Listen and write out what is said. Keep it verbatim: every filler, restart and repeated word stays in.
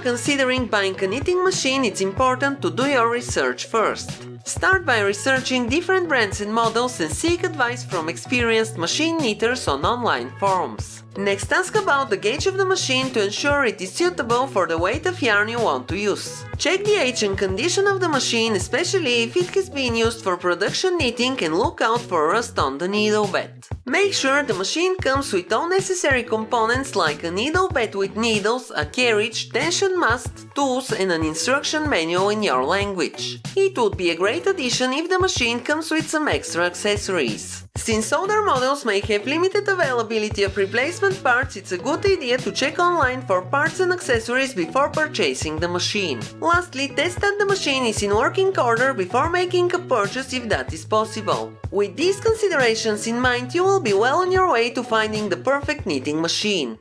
considering buying a knitting machine, it's important to do your research first. Start by researching different brands and models and seek advice from experienced machine knitters on online forums. Next, ask about the gauge of the machine to ensure it is suitable for the weight of yarn you want to use. Check the age and condition of the machine, especially if it has been used for production knitting, and look out for rust on the needle bed. Make sure the machine comes with all necessary components like a needle bed with needles, a carriage, tension mast, tools and an instruction manual in your language. It would be a great addition if the machine comes with some extra accessories. Since older models may have limited availability of replacement parts, it's a good idea to check online for parts and accessories before purchasing the machine. Lastly, test that the machine is in working order before making a purchase if that is possible. With these considerations in mind, you will be well on your way to finding the perfect knitting machine.